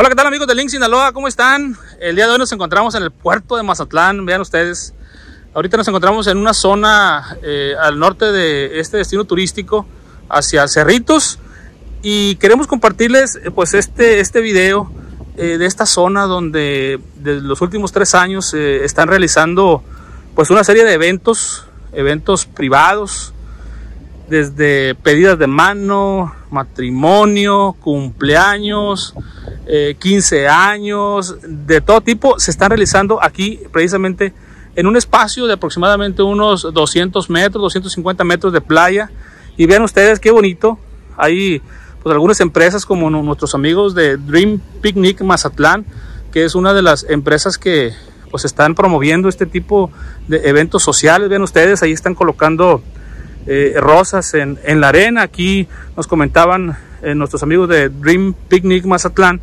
Hola, ¿qué tal amigos de Link Sinaloa? ¿Cómo están? El día de hoy nos encontramos en el puerto de Mazatlán, vean ustedes. Ahorita nos encontramos en una zona al norte de este destino turístico, hacia Cerritos. Y queremos compartirles pues este video de esta zona donde de los últimos 3 años están realizando pues una serie de eventos privados. Desde pedidas de mano, matrimonio, cumpleaños, 15 años, de todo tipo, se están realizando aquí precisamente en un espacio de aproximadamente unos 200 metros, 250 metros de playa. Y vean ustedes qué bonito, hay pues algunas empresas como nuestros amigos de Dream Picnic Mazatlán, que es una de las empresas que pues están promoviendo este tipo de eventos sociales. Vean ustedes, ahí están colocando rosas en la arena. Aquí nos comentaban nuestros amigos de Dream Picnic Mazatlán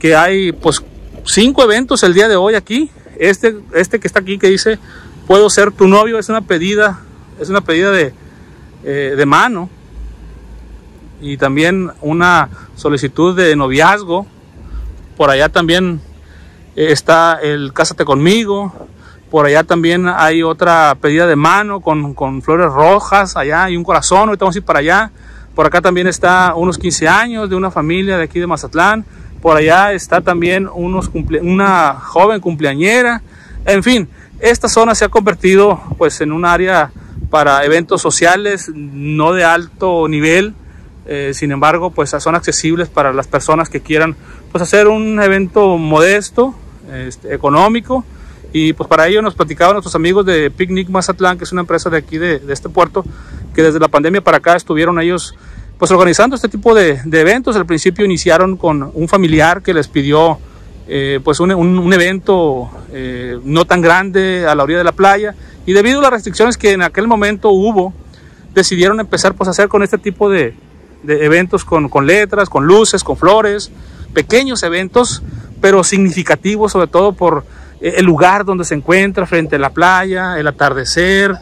que hay pues 5 eventos el día de hoy aquí. Este que está aquí que dice "puedo ser tu novio" es una pedida de mano, y también una solicitud de noviazgo. Por allá también está el "cásate conmigo". Por allá también hay otra pedida de mano con flores rojas. Allá hay un corazón, ahorita vamos a ir para allá. Por acá también está unos 15 años de una familia de aquí de Mazatlán. Por allá está también una joven cumpleañera. En fin, esta zona se ha convertido pues en un área para eventos sociales, no de alto nivel. Sin embargo, pues son accesibles para las personas que quieran pues hacer un evento modesto, económico. Y pues para ello nos platicaban nuestros amigos de Picnic Mazatlán, que es una empresa de aquí de este puerto, que desde la pandemia para acá estuvieron ellos pues organizando este tipo de eventos. Al principio iniciaron con un familiar que les pidió pues un evento no tan grande a la orilla de la playa, y debido a las restricciones que en aquel momento hubo, decidieron empezar pues a hacer con este tipo de eventos con letras, con luces, con flores, pequeños eventos pero significativos, sobre todo por el lugar donde se encuentra, frente a la playa, el atardecer,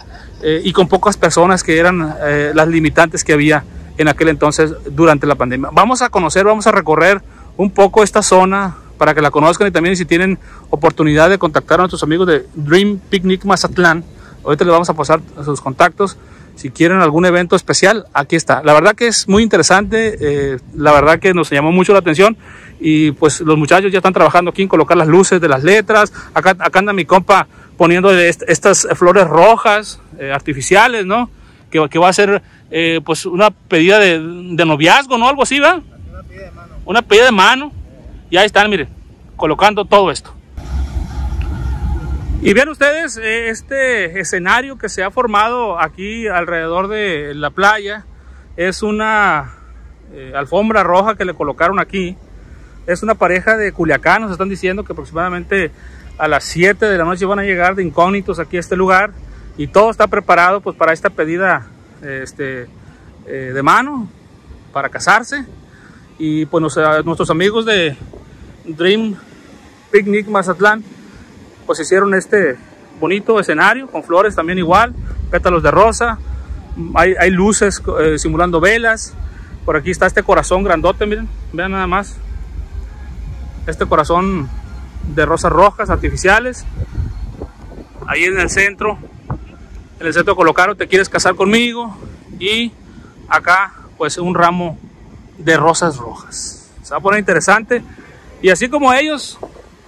y con pocas personas, que eran las limitantes que había en aquel entonces durante la pandemia. Vamos a conocer, vamos a recorrer un poco esta zona para que la conozcan, y también si tienen oportunidad de contactar a nuestros amigos de Dream Picnic Mazatlán, ahorita les vamos a pasar sus contactos, si quieren algún evento especial, aquí está. La verdad que es muy interesante, la verdad que nos llamó mucho la atención. Y pues los muchachos ya están trabajando aquí en colocar las luces de las letras. Acá anda mi compa poniendo estas flores rojas artificiales, ¿no? Que va a ser pues una pedida de noviazgo, ¿no? Algo así, ¿verdad? Una pedida de mano. Una pedida de mano. Y ahí están, miren, colocando todo esto. Y vean ustedes este escenario que se ha formado aquí alrededor de la playa. Es una alfombra roja que le colocaron aquí. Es una pareja de Culiacán, nos están diciendo que aproximadamente a las 7 de la noche van a llegar de incógnitos aquí a este lugar, y todo está preparado pues para esta pedida de mano, para casarse. Y pues nuestros amigos de Dream Picnic Mazatlán pues hicieron este bonito escenario con flores también, igual, pétalos de rosa, hay luces simulando velas. Por aquí está este corazón grandote, miren, vean nada más. Este corazón de rosas rojas artificiales. Ahí en el centro colocaron "te quieres casar conmigo", y acá pues un ramo de rosas rojas. Se va a poner interesante. Y así como ellos,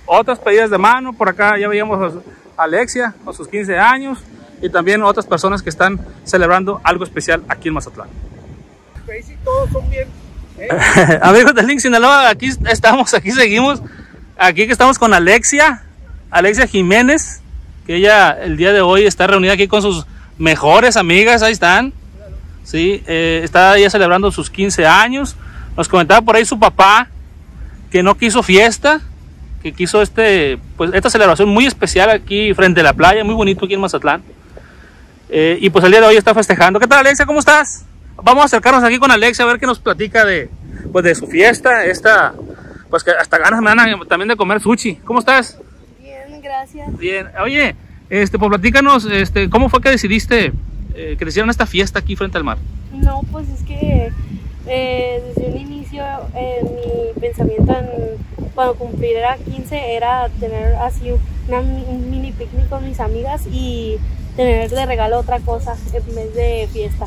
otras pedidas de mano. Por acá ya veíamos a Alexia con sus 15 años, y también otras personas que están celebrando algo especial aquí en Mazatlán. Todos son bien. Amigos de Link Sinaloa, aquí estamos, aquí seguimos, aquí que estamos con Alexia Jiménez, que ella el día de hoy está reunida aquí con sus mejores amigas, ahí están, sí, está ella celebrando sus 15 años. Nos comentaba por ahí su papá que no quiso fiesta, que quiso pues esta celebración muy especial aquí frente a la playa, muy bonito aquí en Mazatlán, y pues el día de hoy está festejando. ¿Qué tal, Alexia? ¿Cómo estás? Vamos a acercarnos aquí con Alexia a ver qué nos platica de su fiesta. Pues que hasta ganas me dan también de comer sushi. ¿Cómo estás? Bien, gracias. Bien. Oye, pues platícanos, ¿cómo fue que decidiste que te hicieran esta fiesta aquí frente al mar? No, pues es que desde un inicio mi pensamiento en cuando cumpliera 15 era tener así un mini picnic con mis amigas y tener de regalo otra cosa en vez de fiesta.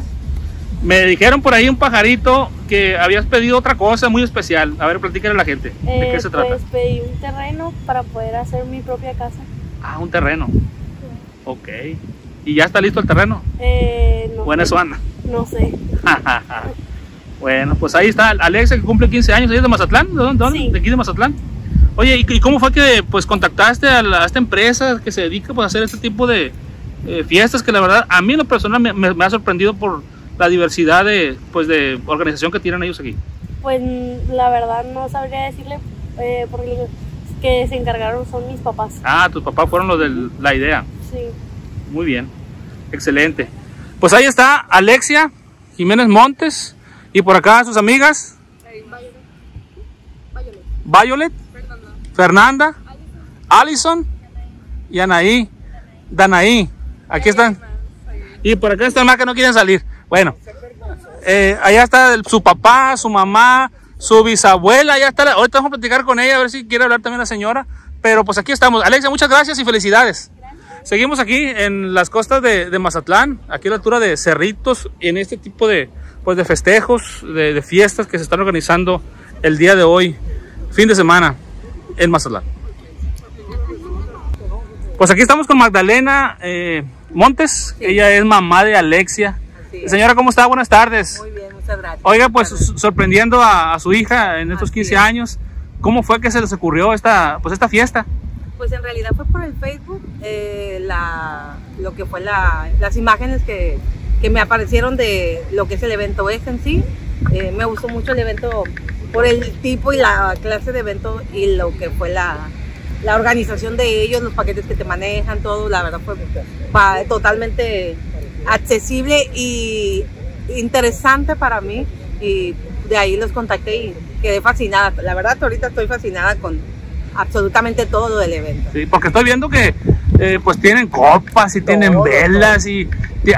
Me dijeron por ahí un pajarito que habías pedido otra cosa muy especial. A ver, platíquenle a la gente. ¿De qué se trata? Pues pedí un terreno para poder hacer mi propia casa. Ah, un terreno. Sí. Ok. ¿Y ya está listo el terreno? No. ¿O en eso anda? No sé. Bueno, pues ahí está Alexia, que cumple 15 años. ¿Ella es de Mazatlán? ¿De dónde? Sí. ¿De aquí de Mazatlán? Oye, ¿y cómo fue que pues contactaste a esta empresa que se dedica pues, a hacer este tipo de fiestas? Que la verdad, a mí en lo personal me ha sorprendido por la diversidad de organización que tienen ellos aquí. Pues la verdad no sabría decirle, porque los que se encargaron son mis papás. Ah, tus papás fueron los de la idea. Sí. Muy bien, excelente. Pues ahí está Alexia Jiménez Montes y por acá sus amigas. Violet, Fernanda, Allison y Anaí. Danaí, aquí están. Y por acá están más que no quieren salir. Bueno, allá está su papá, su mamá, su bisabuela, allá está. Ahorita vamos a platicar con ella, a ver si quiere hablar también la señora. Pero pues aquí estamos. Alexia, muchas gracias y felicidades. Gracias. Seguimos aquí en las costas de Mazatlán, aquí a la altura de Cerritos, en este tipo de festejos, de fiestas que se están organizando el día de hoy, fin de semana, en Mazatlán. Pues aquí estamos con Magdalena Montes, sí. Ella es mamá de Alexia. Sí. Señora, ¿cómo está? Buenas tardes. Muy bien, muchas gracias. Oiga, pues sorprendiendo a su hija en estos 15 años, ¿cómo fue que se les ocurrió esta fiesta? Pues en realidad fue por el Facebook, lo que fue las imágenes que me aparecieron de lo que es el evento en sí. Me gustó mucho el evento por el tipo y la clase de evento y lo que fue la organización de ellos, los paquetes que te manejan, todo. La verdad fue totalmente accesible y interesante para mí, y de ahí los contacté y quedé fascinada. La verdad ahorita estoy fascinada con absolutamente todo lo del evento. Sí, porque estoy viendo que pues tienen copas y todo, tienen velas todo. Y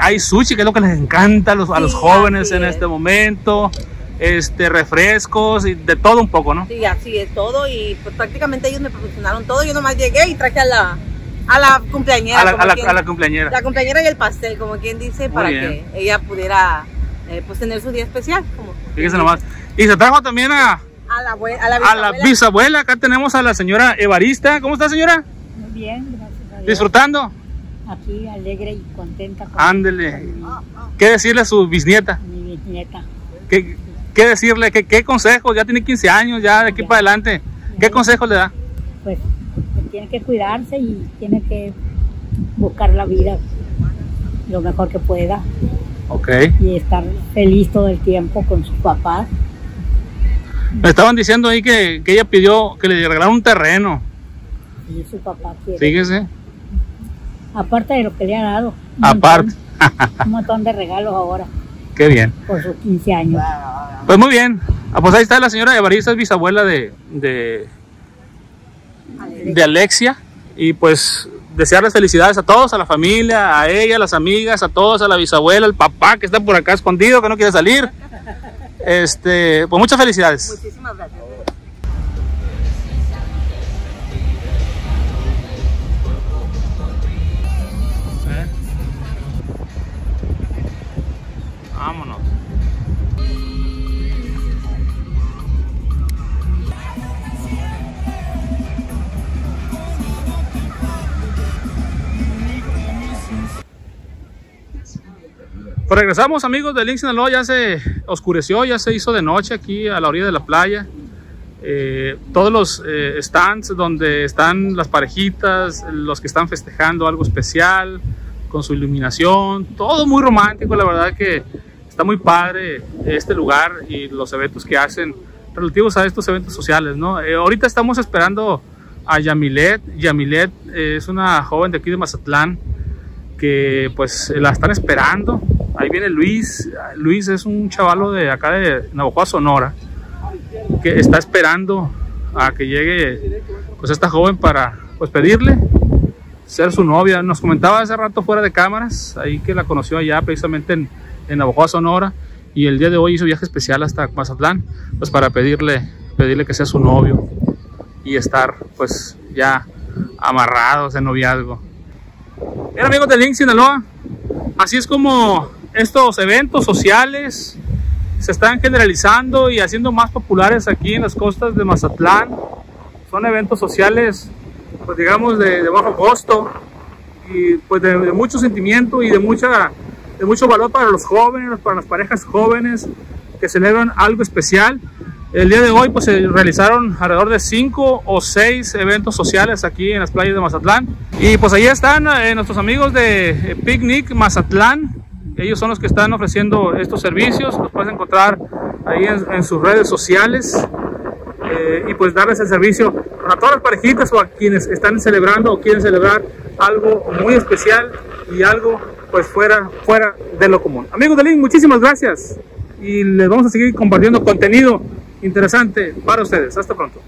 hay sushi, que es lo que les encanta a los jóvenes en este momento, refrescos y de todo un poco, ¿no? Sí, así es, todo. Y pues prácticamente ellos me proporcionaron todo. Yo nomás llegué y traje a la cumpleañera. A la cumpleañera. La cumpleañera y el pastel, como quien dice, muy para bien. Que ella pudiera pues tener su día especial. Fíjese nomás. Y se trajo también a la bisabuela. Acá tenemos a la señora Evarista. ¿Cómo está, señora? Muy bien, gracias a Dios. ¿Disfrutando? Aquí, alegre y contenta. Ándele. ¿Qué decirle a su bisnieta? Mi bisnieta. ¿Qué decirle? ¿Qué consejos? Ya tiene 15 años, ya de aquí para adelante. ¿Qué consejos le da? Pues tiene que cuidarse y tiene que buscar la vida lo mejor que pueda. Ok. Y estar feliz todo el tiempo con sus papás. Me estaban diciendo ahí que ella pidió que le regalaran un terreno. Y su papá quiere. Fíjese. Aparte de lo que le ha dado. Aparte. Un montón de regalos ahora. Qué bien. Por sus 15 años. Pues muy bien. Pues ahí está la señora Evarista, es bisabuela de Alexia, y pues desearles felicidades a todos, a la familia, a ella, a las amigas, a todos, a la bisabuela, al papá que está por acá escondido, que no quiere salir. Pues muchas felicidades. Muchísimas gracias. Vámonos. Pues regresamos, amigos de Link Sinaloa. Ya se oscureció, ya se hizo de noche aquí a la orilla de la playa. Todos los stands donde están las parejitas, los que están festejando algo especial con su iluminación, todo muy romántico. La verdad que está muy padre este lugar y los eventos que hacen relativos a estos eventos sociales, ¿no? Ahorita estamos esperando a Yamilet. Yamilet es una joven de aquí de Mazatlán que pues la están esperando. Ahí viene Luis. Luis es un chavalo de acá de Navajoa, Sonora, que está esperando a que llegue pues esta joven para pues pedirle ser su novia. Nos comentaba hace rato fuera de cámaras ahí que la conoció allá precisamente en Navajoa, Sonora, y el día de hoy hizo viaje especial hasta Mazatlán pues para pedirle que sea su novio. y estar pues ya amarrados en noviazgo. Bien, amigos de Link Sinaloa, así es como estos eventos sociales se están generalizando y haciendo más populares aquí en las costas de Mazatlán. Son eventos sociales, pues digamos, de bajo costo y pues de mucho sentimiento y de mucho valor para los jóvenes, para las parejas jóvenes que celebran algo especial. El día de hoy pues se realizaron alrededor de 5 o 6 eventos sociales aquí en las playas de Mazatlán. Y pues ahí están nuestros amigos de Picnic Mazatlán. Ellos son los que están ofreciendo estos servicios. Los puedes encontrar ahí en sus redes sociales y pues darles el servicio a todas las parejitas o a quienes están celebrando o quieren celebrar algo muy especial y algo pues fuera de lo común. Amigos de Link, muchísimas gracias y les vamos a seguir compartiendo contenido interesante para ustedes. Hasta pronto.